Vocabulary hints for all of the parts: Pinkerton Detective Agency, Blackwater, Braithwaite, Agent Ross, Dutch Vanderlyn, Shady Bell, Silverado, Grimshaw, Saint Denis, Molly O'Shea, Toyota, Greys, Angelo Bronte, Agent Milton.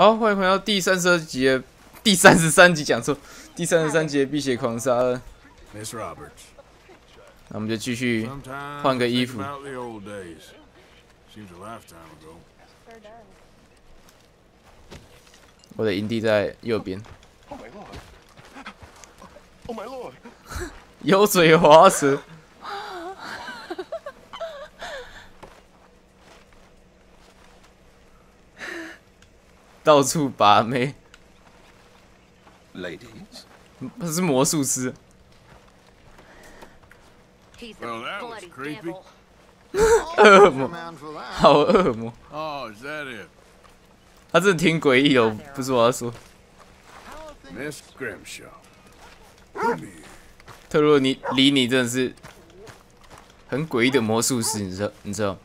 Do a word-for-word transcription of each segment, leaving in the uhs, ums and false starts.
好，欢迎回到第三十二集的第三十三集，讲错，第三十三集的《碧血狂杀》了。Miss Roberts， 那我们就继续换个衣服。我的营地在右边。Oh my lord！ 油嘴滑舌。到处把妹 ，ladies， 他是魔术师。恶魔，好恶魔！他真的挺诡异哦，不是我要说。特洛尼离你真的是很诡异的魔术师，你知道？你知道？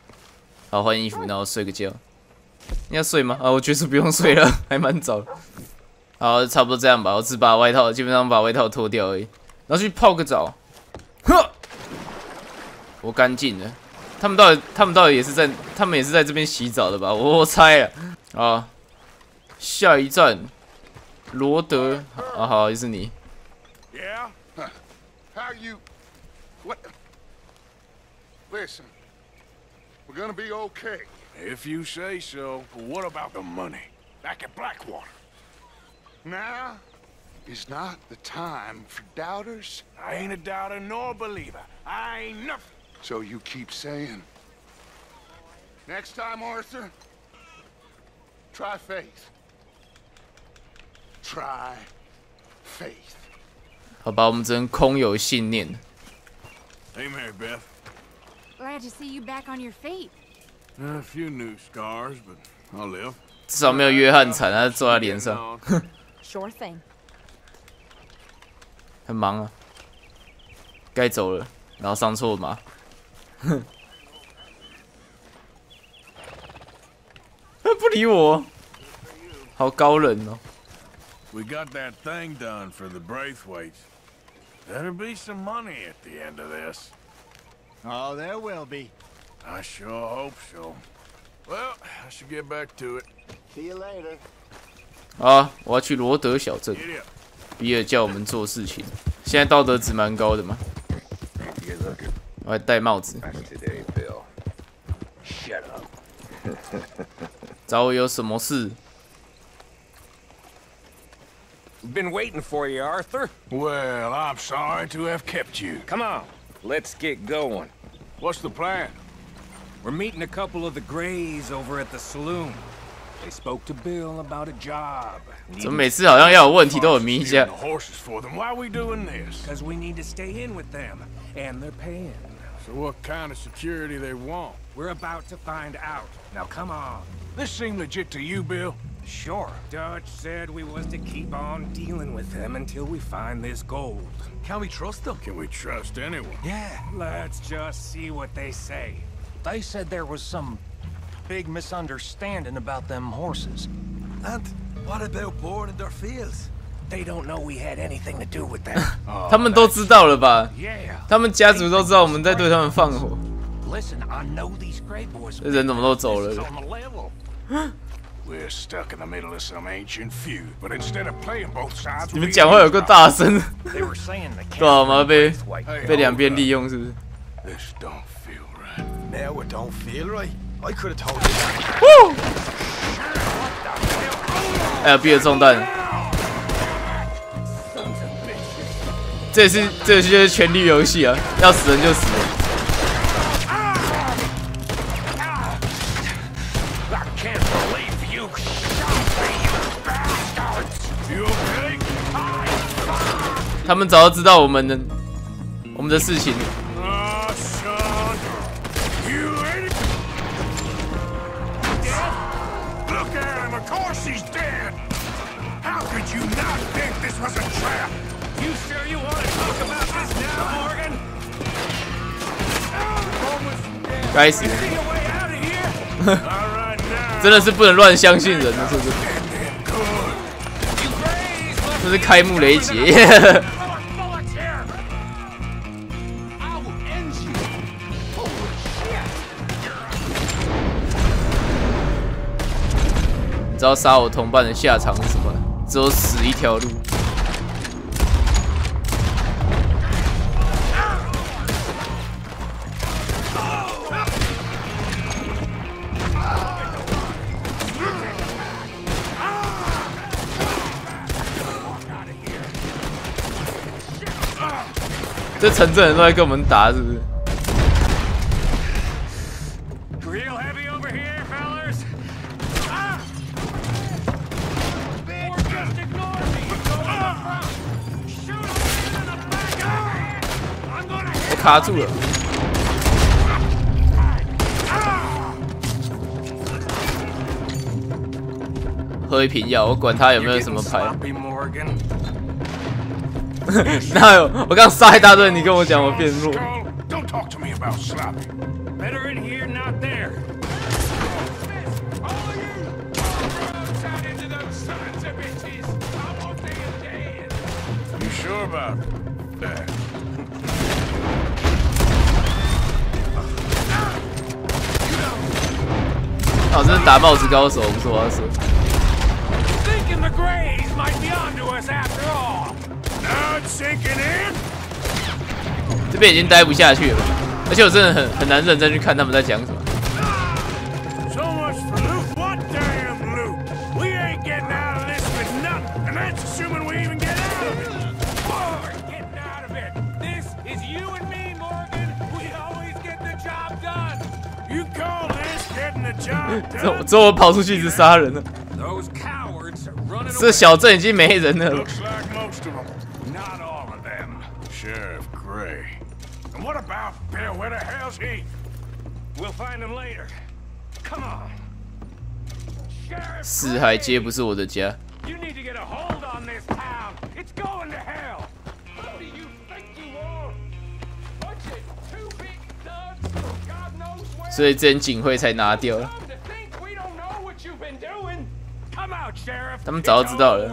好，换衣服，然后睡个觉。 你要睡吗？啊，我觉得不用睡了，还蛮早的。好，差不多这样吧。我只把外套，基本上把外套脱掉而已，然后去泡个澡。呵，我干净了。他们到底，他们到底也是在，他们也是在这边洗澡的吧？我猜了。啊，下一站，罗德。啊，好，就是你。Yeah. How you? What? Listen, we're gonna be okay. If you say so. What about the money? Back at Blackwater. Now is not the time for doubters. I ain't a doubter nor a believer. I ain't nothing. So you keep saying. Next time, Arthur, try faith. Try faith. 好吧，我们只能空有信念。Hey, Mary Beth. Glad to see you back on your feet. A few new scars, but I'll live. 至少没有约翰惨，他坐在脸上。Sure thing. 很忙啊，该走了，然后上错马。他不理我，好高冷哦。We got that thing done for the Braithwaite. There'll be some money at the end of this. Oh, there will be. I sure hope so. Well, I should get back to it. See you later. 啊，我要去罗德小镇。比尔叫我们做事情，现在道德值蛮高的嘛。我还戴帽子。找我有什么事 ？Been waiting for you, Arthur. Well, I'm sorry to have kept you. Come on, let's get going. What's the plan? We're meeting a couple of the Greys over at the saloon. They spoke to Bill about a job. 怎么每次好像要有问题都有迷一下 ？Horses for them. Why are we doing this? Because we need to stay in with them, and they're paying. So what kind of security they want? We're about to find out. Now come on. This seem legit to you, Bill? Sure. Dutch said we was to keep on dealing with them until we find this gold. Can we trust them? Can we trust anyone? Yeah. Let's just see what they say. They said there was some big misunderstanding about them horses. And what about boarding their fields? They don't know we had anything to do with them. 他们都知道了吧？他们家族都知道我们在对他们放火。Listen, I know these Grey boys. 这人怎么都走了？ We're stuck in the middle of some ancient feud, but instead of playing both sides, 你们讲话有个大声，多少嘛被被两边利用是不是？ This don't feel right. Now it don't feel right. I could have told you. Woo! 哎呀，比尔中弹！这是这就是权力游戏啊，要死人就死人。 他们早就知道我们的我们的事情。该死！真的是不能乱相信人了，是不是？这是开幕雷劫。知道杀我同伴的下场是什么，只有死一条路。 这城镇人都在跟我们打，是不是？ 我卡住了。喝一瓶药，我管他有没有什么牌。 哪有？我刚杀一大堆，你跟我讲我变弱。啊，真是打帽子高手，不是我要说。 这边已经待不下去了，而且我真的很很难认真去看他们在讲什么。走，走，我跑出去一直杀人了。这小镇已经没人了。 Where the hell's he? We'll find him later. Come on. 四海街不是我的家。You need to get a hold on this town. It's going to hell. What do you think you are? Budget too big, thugs. God knows where. 所以之前警徽才拿掉了。他们早就知道了。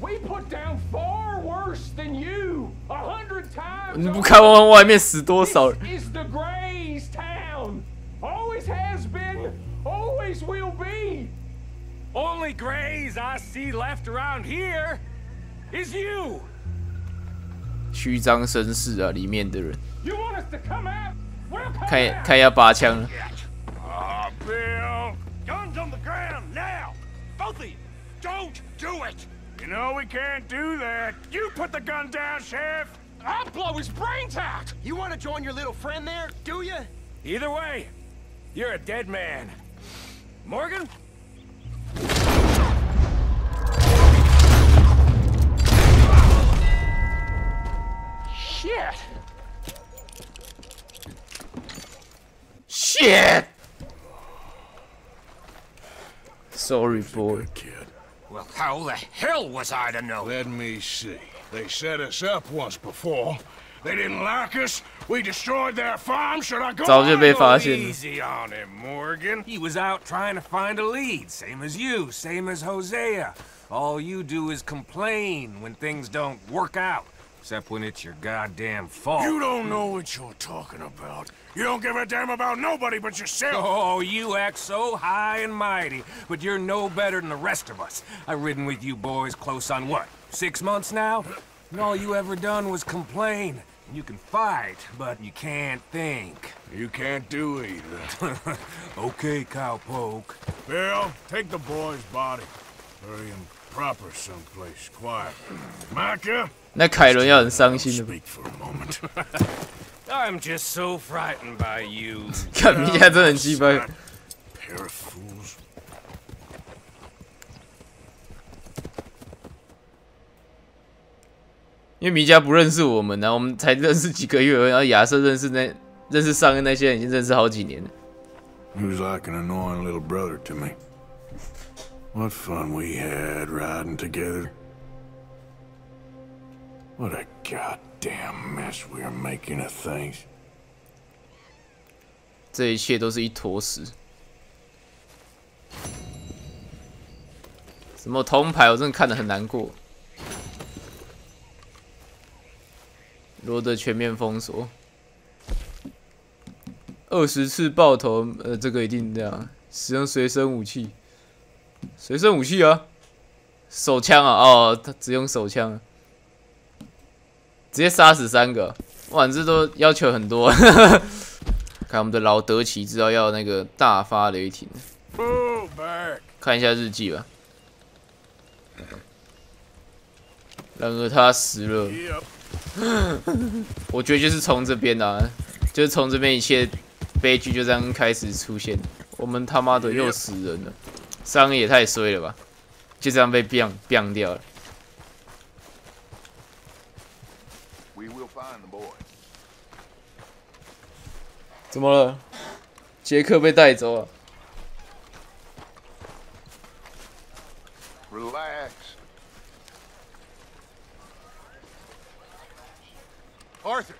We put down far worse than you a hundred times. 你不看看外面死多少人 ？This is the Greys town. Always has been, always will be. Only Greys I see left around here is you. 虚张声势啊，里面的人。You want us to come out? We'll come out. 开开要拔枪了。Ah, Bill, guns on the ground now. Both of you, don't do it. You know we can't do that. You put the gun down, Sheriff. I'll blow his brains out. You want to join your little friend there, do you? Either way, you're a dead man. Morgan? Shit. Shit. Sorry, boy. Well, how the hell was I to know? Let me see. They set us up once before. They didn't like us. We destroyed their farm. Should I go on? Easy on him, Morgan. He was out trying to find a lead. Same as you, same as Hosea. All you do is complain when things don't work out. Except when it's your goddamn fault. You don't know what you're talking about. You don't give a damn about nobody but yourself. Oh, you act so high and mighty, but you're no better than the rest of us. I've ridden with you boys close on what, six months now? And all you ever done was complain. You can fight, but you can't think. You can't do either. Okay, cowpoke. Bill, take the boy's body. Bury him proper someplace, quiet. Micah? 那凯伦要很伤心的。I'm just so frightened by you. 看你家真的很鸡巴。因为米迦不认识我们呢、啊，我们才认识几个月，然后亚瑟认识那认识上面那些人已经认识好几年了。He was like an annoying little brother to me. What fun we had riding together. What a goddamn mess we're making of things. 这一切都是一坨屎。什么铜牌，我真的看得很难过。罗德全面封锁。二十次爆头，呃，这个一定这样。使用随身武器，随身武器啊，手枪啊，哦，他只用手枪、啊，直接杀死三个。哇，这都要求很多。看我们的老德奇知道要那个大发雷霆。看一下日记吧。然而他死了。我觉得就是从这边的、啊。 就是从这边一切悲剧就这样开始出现。我们他妈的又死人了，伤也太衰了吧！就这样被 biang biang 掉了。怎么了？杰克被带走了。Relax. Arthur.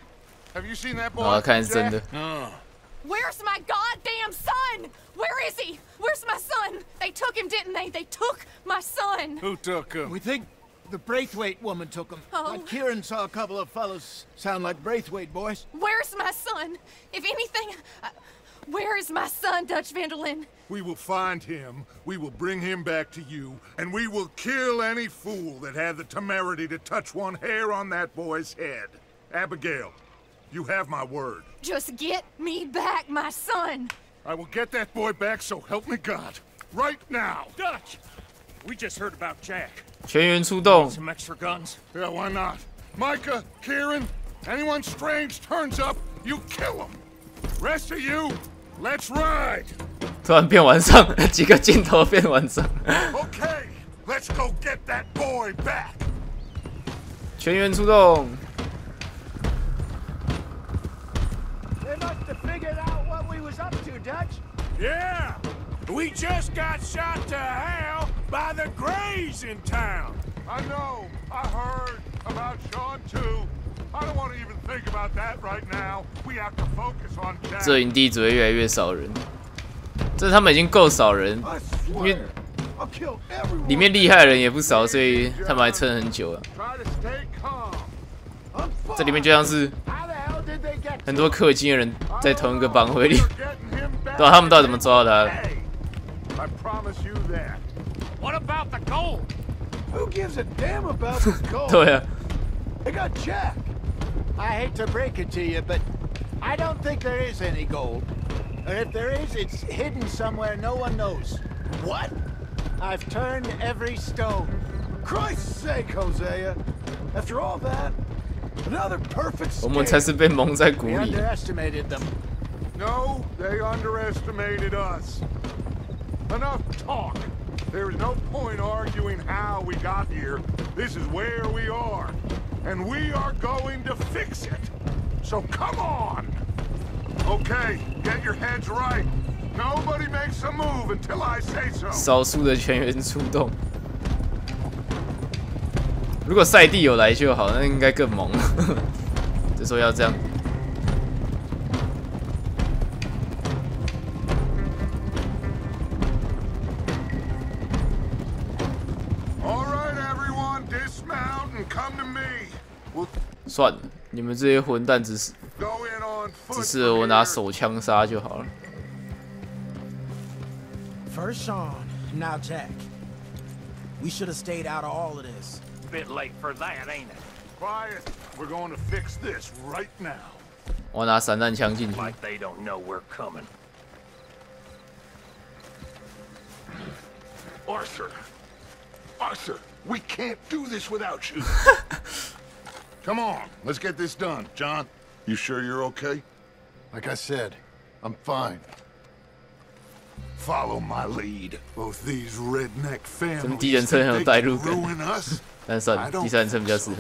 Have you seen that boy? Oh, kind of真的. Where's my goddamn son? Where is he? Where's my son? They took him, didn't they? They took my son. Who took him? We think the Braithwaite woman took him. Oh. Like Kieran saw a couple of fellows sound like Braithwaite boys. Where's my son? If anything, uh, where is my son, Dutch Vanderlyn? We will find him. We will bring him back to you, and we will kill any fool that had the temerity to touch one hair on that boy's head. Abigail. You have my word. Just get me back, my son. I will get that boy back, so help me God. Right now. Dutch, we just heard about Jack. 全员出动. Some extra guns. Yeah, why not? Micah, Kieran, anyone strange turns up, you kill them. Rest of you, let's ride. 突然变晚上，几个镜头变晚上。Okay, let's go get that boy back. 全员出动。 Figured out what we was up to, Dutch. Yeah, we just got shot to hell by the Greys in town. I know. I heard about Sean too. I don't want to even think about that right now. We have to focus on that. 这营地只会越来越少人。这他们已经够少人，因为里面厉害的人也不少，所以他们还撑很久了。这里面就像是。 很多氪金的人在同一个帮会里，不知道他们到底怎么抓到他。对啊。我们才是被蒙在鼓里。No, they underestimated us. Enough talk. There is no point arguing how we got here. This is where we are, and we are going to fix it. So come on. Okay, get your heads right. Nobody makes a move until I say so. 少数的全员出动。 如果赛地有来就好，那应该更猛。这时候要这样。算了，你们这些混蛋只是，只是我拿手枪杀就好了。First Sean, now Jack. We should have stayed out of all of this. Bit late for that, ain't it? Quiet. We're going to fix this right now. 我拿散弹枪进去。Like they don't know we're coming. Arthur, Arthur, we can't do this without you. Come on, let's get this done, John. You sure you're okay? Like I said, I'm fine. Follow my lead. Both these redneck families ruin us. 但是第三层比较适合。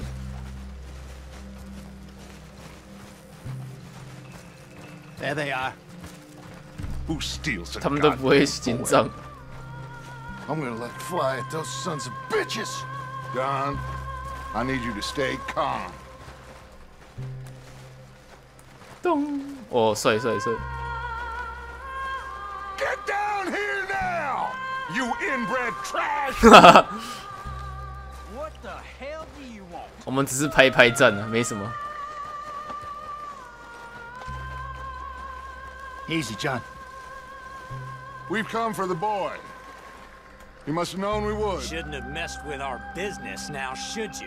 There they are. Who steals? 他们都不会紧张。I'm gonna let fly at those sons of bitches. Don, I need you to stay calm. 咚！哦，帅帅帅！ Get down here now, you inbred trash! 我们只是拍拍战啊，没什么。Easy, John. We've come for the boy. You must have known we would. Shouldn't have messed with our business now, should you?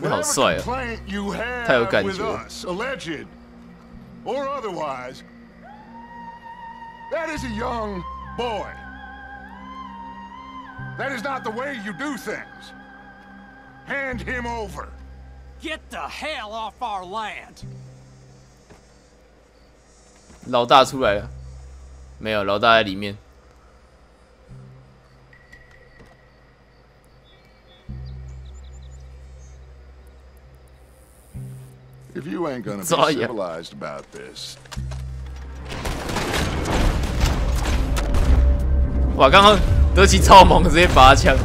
Whatever complaint you have with us, alleged or otherwise, that is a young boy. That is not the way you do things. Hand him over. Get the hell off our land. 老大出来了，没有，老大在里面。If you ain't gonna be civilized about this. 哇，刚刚德奇超猛，直接拔枪。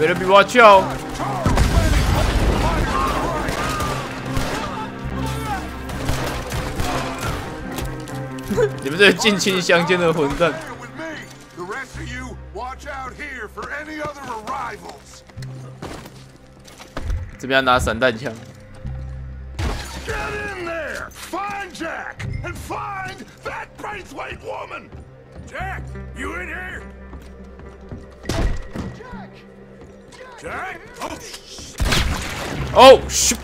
Better be watch out. You们这近亲相奸的混蛋。The rest of you watch out here for any other arrivals. 这边拿散弹枪。Get in there, find Jack and find that Braithwaite woman. Jack, you in here? Jack. Jack? Oh, sh oh sh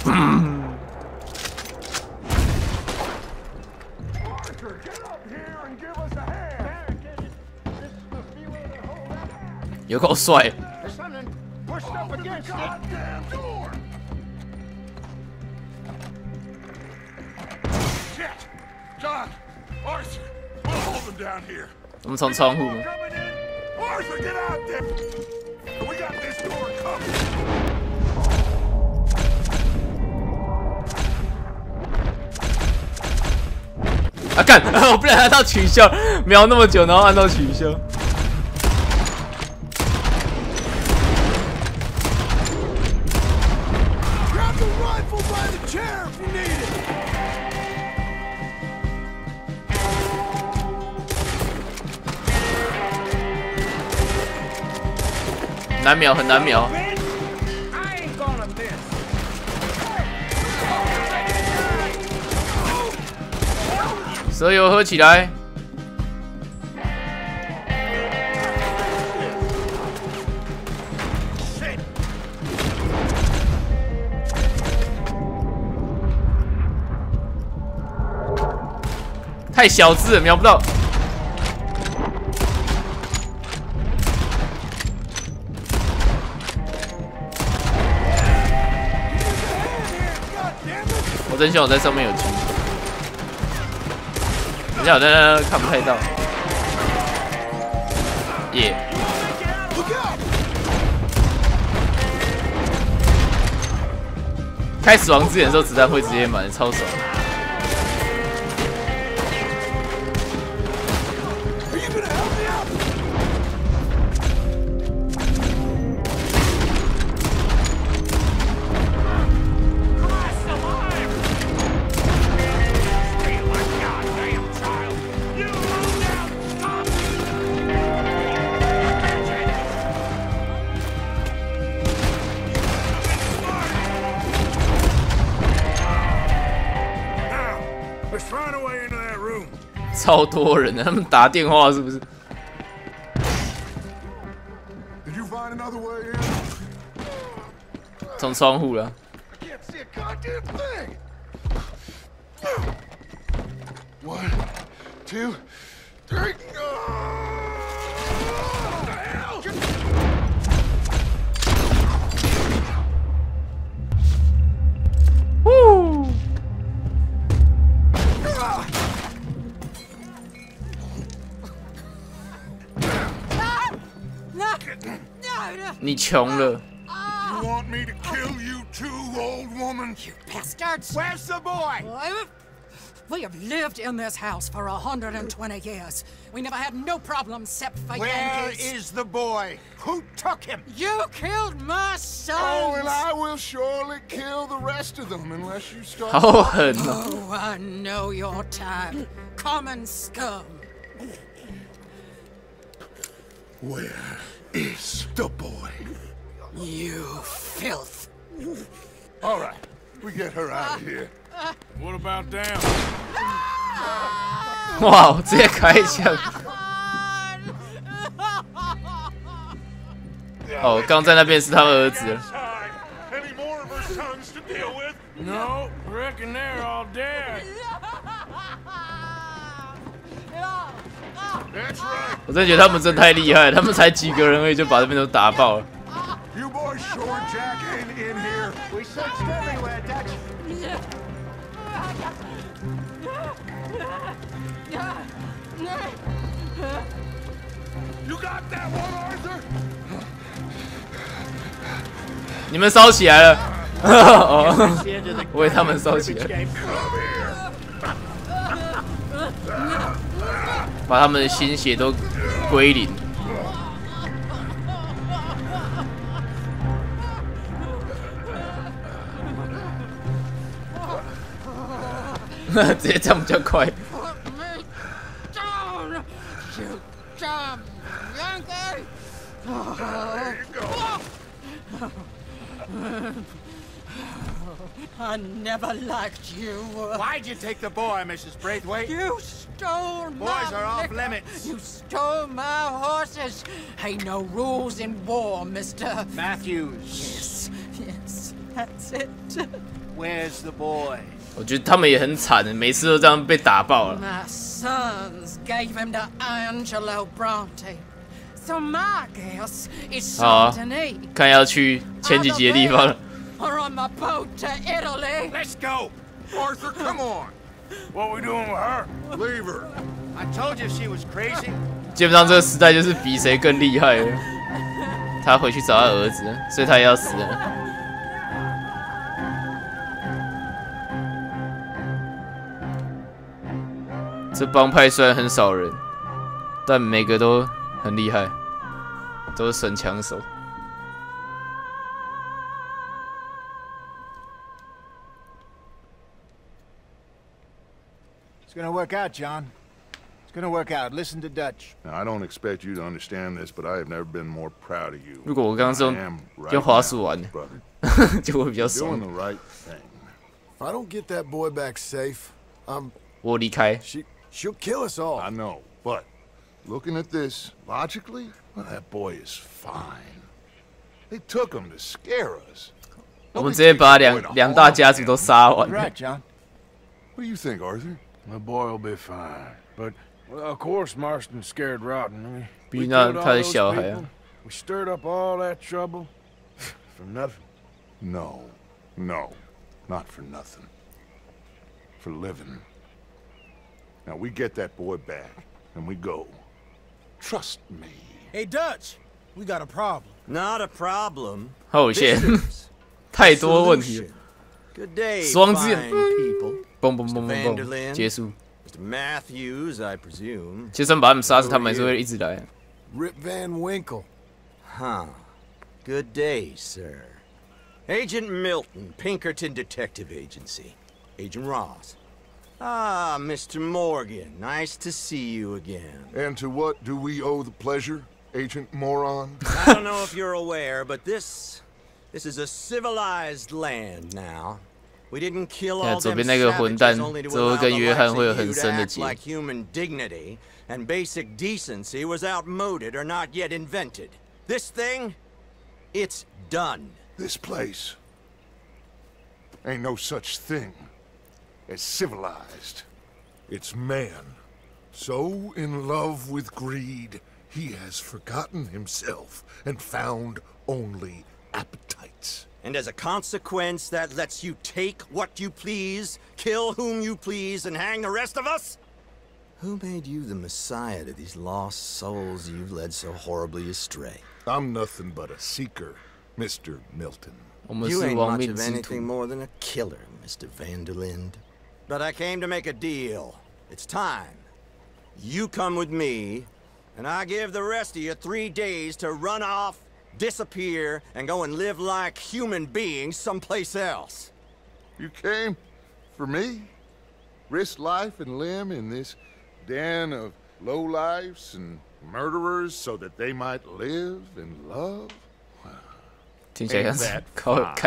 Parker, get up here and give us a hand. This is the feeling that holds us back. You go swipe. There's something pushed up against the goddamn door. Shit! John, Arthur, we'll hold them down here. 我们从窗户。Arthur, get out there. We got this door covered. Ah, 干！我不然按到取消，瞄那么久，然后按到取消。Grab the rifle by the chair if you need难秒，很难秒。蛇油喝起来。太小只了，瞄不到。 真像我在上面有枪，等下我在那看不太到，耶！开死亡之前的时候，子弹会直接满，超爽。超多人的，他们打电话是不是？ 从窗户了。One, two, three. 你穷了， me to kill oh. you too, old woman? You bastards! Where's the boy? Live? We have lived in this house for a hundred and twenty years. We never had no problems except for Where Yankees. Where is the boy? Who took him? You killed my son. Oh, and I will surely kill the rest of them unless you stop. Oh, no. Oh, I know your time. Common scum. Where is the boy? You filth. All right. We get her out uh, of here. Uh, what about down? Wow, this guy. 哦，刚在那边是他的儿子。No, reckon they're all dead. That's right. 我真觉得他们真太厉害，他们才几个人而已就把这边都打爆了。 You boys sure jacking in here. We searched everywhere, Dutch. You got that one, Arthur? 你们烧起来了！哦，我为他们烧起来，把他们的心血都归零。 直接这样比较快。I never liked you. Why'd you take the boy, Missus Braithwaite? You stole my boys are off limits. You stole my horses. Ain't no rules in war, Mister Matthews. Yes, yes, that's it. Where's the boy? 我觉得他们也很惨，每次都这样被打爆了。My sons gave him to Angelo Bronte, so my guess is Saint Denis. 看要去前几集的地方了。We're on my boat to Italy. Let's go, Arthur. Come on. What we doing with her? Leave her. I told you she was crazy. 基本上这个时代就是比谁更厉害了。他回去找他儿子，所以他也要死了。 这帮派虽然很少人，但每个都很厉害，都是神枪手。It's gonna work out, John. It's gonna work out. Listen to Dutch. Now, I don't expect you to understand this, but I have never been more proud of you. 如果我刚刚用用滑鼠玩，就会比较爽。Doing the right thing. If I don't get that boy back safe, I'm. 我离开。 She'll kill us all. I know, but looking at this logically, well, that boy is fine. They took him to scare us. 我们直接把两两大家族都杀完。Right, John. What do you think, Arthur? The boy will be fine, but of course Marston scared rotten. We killed all those people. We stirred up all that trouble for nothing. No, no, not for nothing. For living. Now we get that boy back, and we go. Trust me. Hey Dutch, we got a problem. Not a problem. Oh shit! 太多问题了。Good day, fine people. Boom boom boom boom boom. 结束。Mister Matthews, I presume. 就算把他们杀死，他们还是会一直来。Rip Van Winkle. Huh. Good day, sir. Agent Milton, Pinkerton Detective Agency. Agent Ross. Ah, Mister Morgan, nice to see you again. And to what do we owe the pleasure, Agent Moron? I don't know if you're aware, but this... this is a civilized land now. We didn't kill all them savages only to allow the likes of you to act like human dignity and basic decency was outmoded or not yet invented. This thing, it's done. This place ain't no such thing. As civilized. It's man. So in love with greed, he has forgotten himself and found only appetites. And as a consequence, that lets you take what you please, kill whom you please, and hang the rest of us? Who made you the messiah to these lost souls you've led so horribly astray? I'm nothing but a seeker, Mister Milton. You ain't much of anything more than a killer, Mister Vanderlind. But I came to make a deal. It's time. You come with me, and I give the rest of you three days to run off, disappear, and go and live like human beings someplace else. You came for me? Risk life and limb in this den of lowlifes and murderers so that they might live and love? That I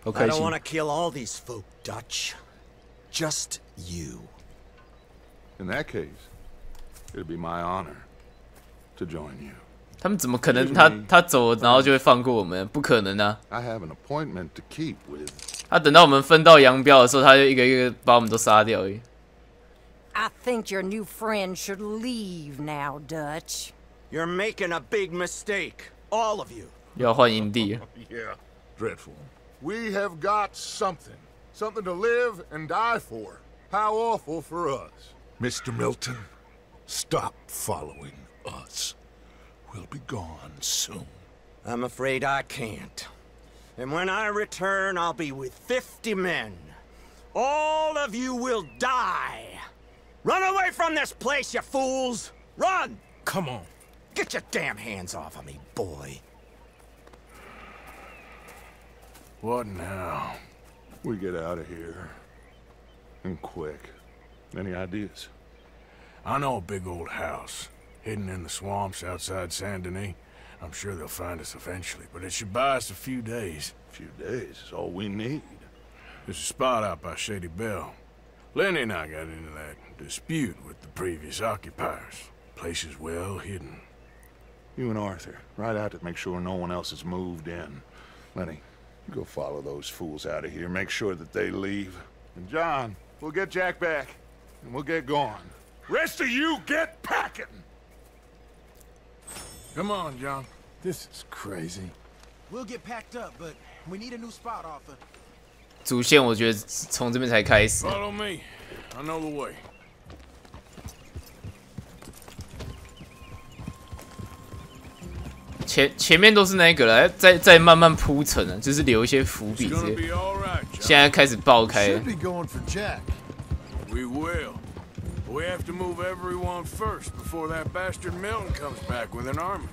don't want to kill all these folk, Dutch. Just you. In that case, it'd be my honor to join you. I have an appointment to keep with. I think your new friend should leave now, Dutch. You're making a big mistake. All of you. Yeah, dreadful. We have got something. Something to live and die for. How awful for us. Mister Milton, stop following us. We'll be gone soon. I'm afraid I can't. And when I return, I'll be with fifty men. All of you will die. Run away from this place, you fools! Run! Come on. Get your damn hands off of me, boy. What now? We get out of here. And quick. Any ideas? I know a big old house. Hidden in the swamps outside Saint Denis. I'm sure they'll find us eventually, but it should buy us a few days. A few days is all we need. There's a spot out by Shady Bell. Lenny and I got into that dispute with the previous occupiers. Place is well hidden. You and Arthur, ride out to make sure no one else has moved in. Lenny, you go follow those fools out of here. Make sure that they leave. And John, we'll get Jack back, and we'll get going. Rest of you, get packing! Come on, John. This is crazy. We'll get packed up, but we need a new spot, Arthur. Follow me. I know the way.前前面都是那个了，再再慢慢铺陈啊，就是留一些伏笔之类。现在开始爆开了。We will. We have to move everyone first before that bastard Milton comes back with an army.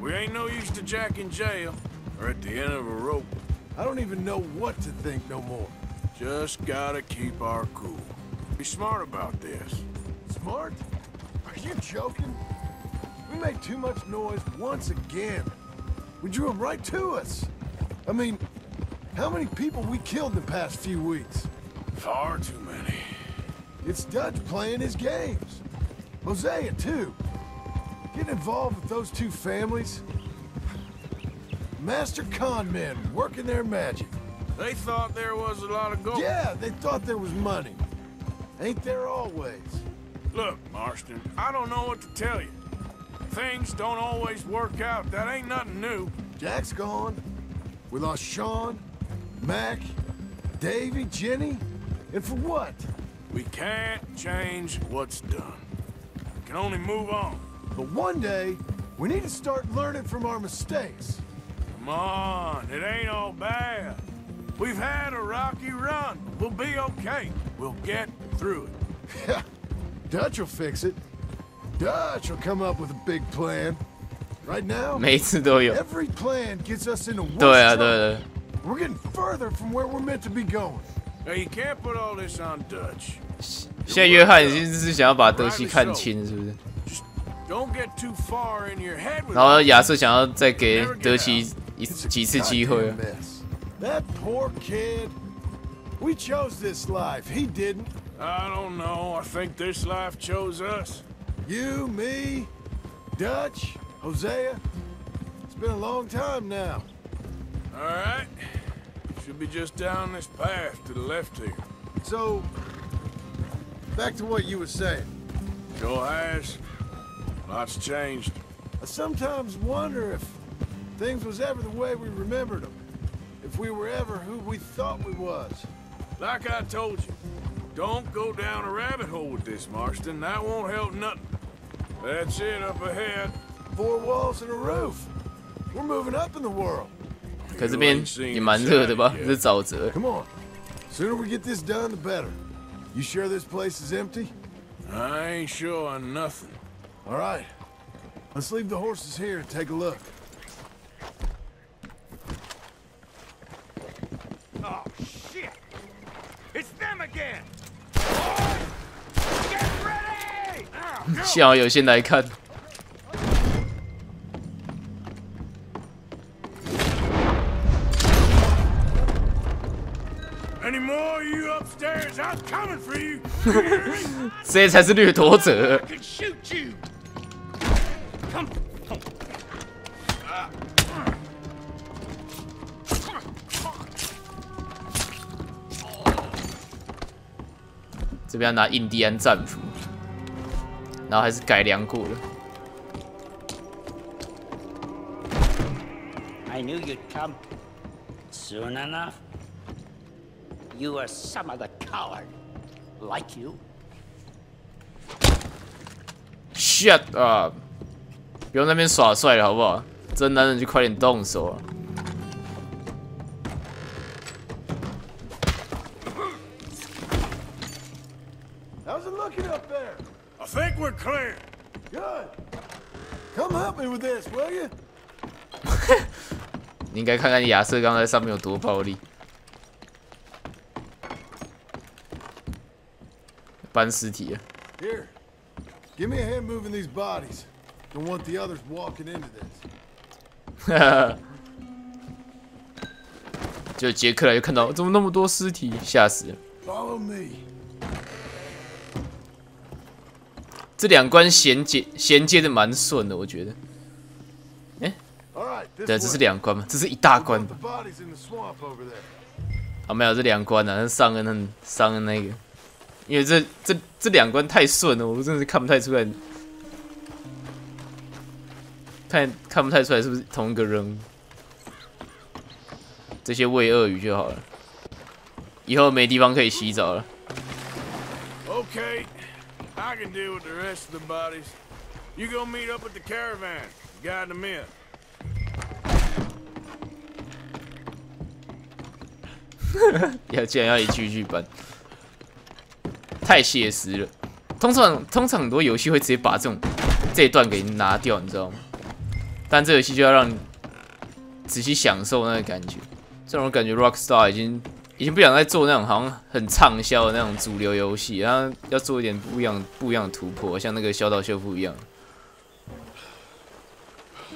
We ain't no use to Jack in jail or at the end of a rope. I don't even know what to think no more. Just gotta keep our cool. Be smart about this. Smart? Are you joking? We make too much noise once again. We drew them right to us. I mean, how many people we killed in the past few weeks? Far too many. It's Dutch playing his games. Mosea, too. Getting involved with those two families. Master con men working their magic. They thought there was a lot of gold. Yeah, they thought there was money. Ain't there always? Look, Marston, I don't know what to tell you. Things don't always work out. That ain't nothing new. Jack's gone. We lost Sean, Mac, Davy, Jenny. And for what? We can't change what's done. We can only move on. But one day, we need to start learning from our mistakes. Come on, it ain't all bad. We've had a rocky run. We'll be okay. We'll get through it. Dutch will fix it. Dutch will come up with a big plan. Right now, every plan gets us into worse trouble. We're getting further from where we're meant to be going. Now you can't put all this on Dutch. Just don't get too far in your head with it. That poor kid. We chose this life. He didn't. I don't know. I think this life chose us. You, me, Dutch, Hosea. It's been a long time now. All right. Should be just down this path to the left here. So, back to what you were saying. Sure has. Lots changed. I sometimes wonder if things was ever the way we remembered them. If we were ever who we thought we was. Like I told you, don't go down a rabbit hole with this, Marston. That won't help nothing. That's it up ahead. Four walls and a roof. We're moving up in the world. 可这边也蛮热的吧？这是沼泽。Come on, sooner we get this done, the better. You sure this place is empty? I ain't sure on nothing. All right, let's leave the horses here and take a look. Oh shit! It's them again. Get ready! 幸好有先来看。 这才是掠夺者。这边要拿印第安战服，然后还是改良过了。I knew you'd come soon enough. You are some other coward, like you. Shut up! 不用那边耍帅了，好不好？真男人就快点动手啊！你应该看看亚瑟刚才上面有多暴力。 搬尸体啊 ！Here, give me a hand moving these bodies. Don't want the others walking into this. 就杰克来就看到怎么那么多尸体，吓死了。Follow me. 这两关衔接衔接的蛮顺的，我觉得。哎、欸，对，这是两关吗？这是一大关吧？啊，没有，这两关啊，那上恩那上恩那个。 因为这这这两关太顺了，我真的是看不太出来，看看不太出来是不是同一个人物。这些喂鳄鱼就好了，以后没地方可以洗澡了。Okay, I can deal with the rest of the bodies. You go meet up with the caravan, guide them in. 要竟然要一句一句搬。 太写实了，通常通常很多游戏会直接把这种这一段给拿掉，你知道吗？但这游戏就要让你仔细享受那个感觉。这种感觉 ，Rockstar 已经已经不想再做那种好像很畅销的那种主流游戏，然后要做一点不一样不一样的突破，像那个《小岛秀夫》一样。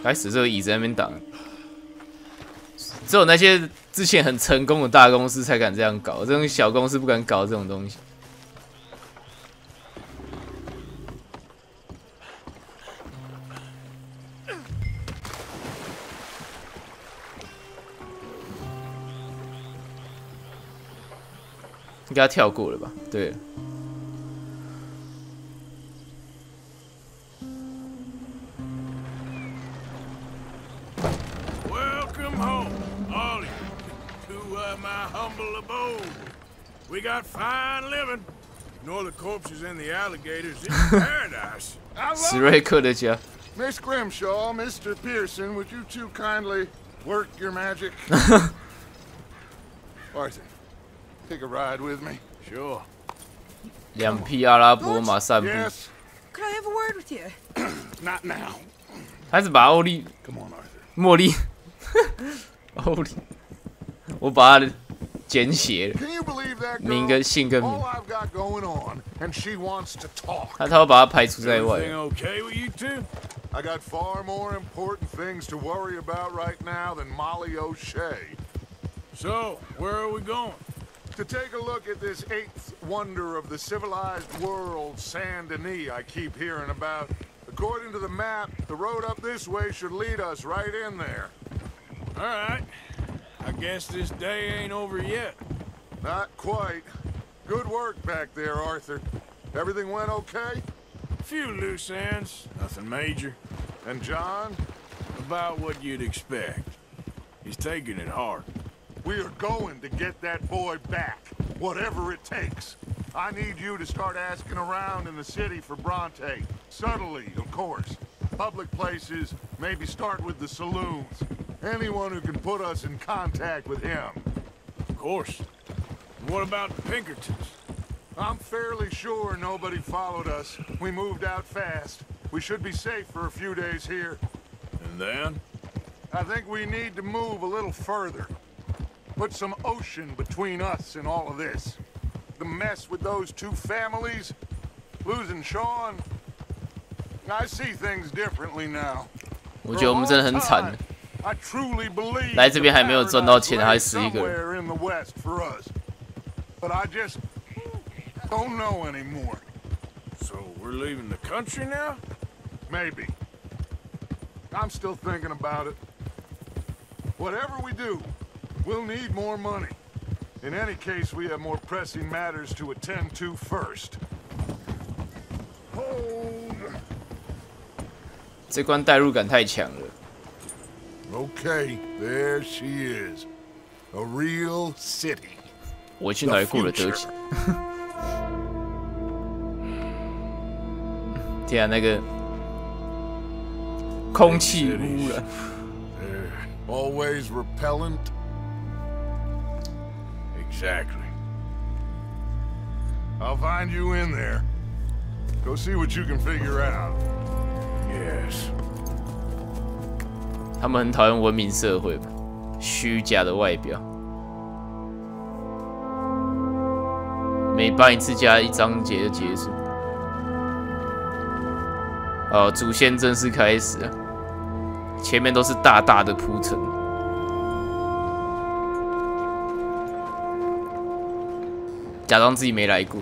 开始这个椅子在那边挡，只有那些之前很成功的大公司才敢这样搞，这种小公司不敢搞这种东西。 应该跳过了吧？对。Welcome home, Ollie, to my humble abode. We got fine living. Ignore the corpses and the alligators. It's paradise. Sir Ray Kudja. Miss Grimshaw, Mister Pearson, would you two kindly work your magic? Arthur. Take a ride with me. Sure. Yes. Could I have a word with you? Not now. 还是把欧力。Come on, Arthur. 茉莉。欧力。我把他简写了。名跟姓跟名。他他要把他排除在外。I got far more important things to worry about right now than Molly O'Shea. So, where are we going? To take a look at this eighth wonder of the civilized world, Saint Denis, I keep hearing about. According to the map, the road up this way should lead us right in there. All right. I guess this day ain't over yet. Not quite. Good work back there, Arthur. Everything went okay? A few loose ends, nothing major. And John? About what you'd expect. He's taking it hard. We are going to get that boy back, whatever it takes. I need you to start asking around in the city for Bronte. Subtly, of course. Public places, maybe start with the saloons. Anyone who can put us in contact with him. Of course. What about the Pinkertons? I'm fairly sure nobody followed us. We moved out fast. We should be safe for a few days here. And then? I think we need to move a little further. Put some ocean between us and all of this. The mess with those two families, losing Sean. I see things differently now. 我觉得我们真的很惨。来这边还没有赚到钱，还死一个人。But I just don't know anymore. So we're leaving the country now? Maybe. I'm still thinking about it. Whatever we do, we'll need more money. In any case, we have more pressing matters to attend to first. 这关代入感太强了。Okay, there she is, a real city. 我去哪过了得体？天啊，那个空气污染。Always repellent. Exactly. I'll find you in there. Go see what you can figure out. Yes. 他们很讨厌文明社会吧，虚假的外表。 每搬一次家，一章节就结束。哦，主线正式开始了，前面都是大大的铺陈。假装自己没来过，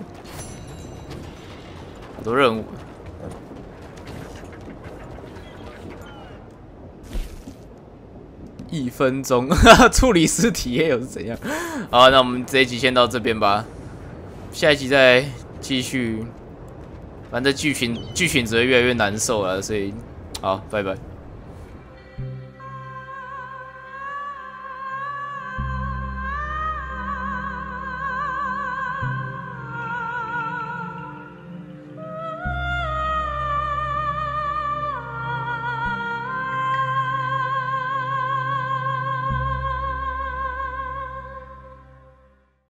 好多任务。一分钟处理尸体又是怎样？好，那我们这一集先到这边吧。 下一集再继续，反正剧情剧情只会越来越难受了，所以好，拜拜。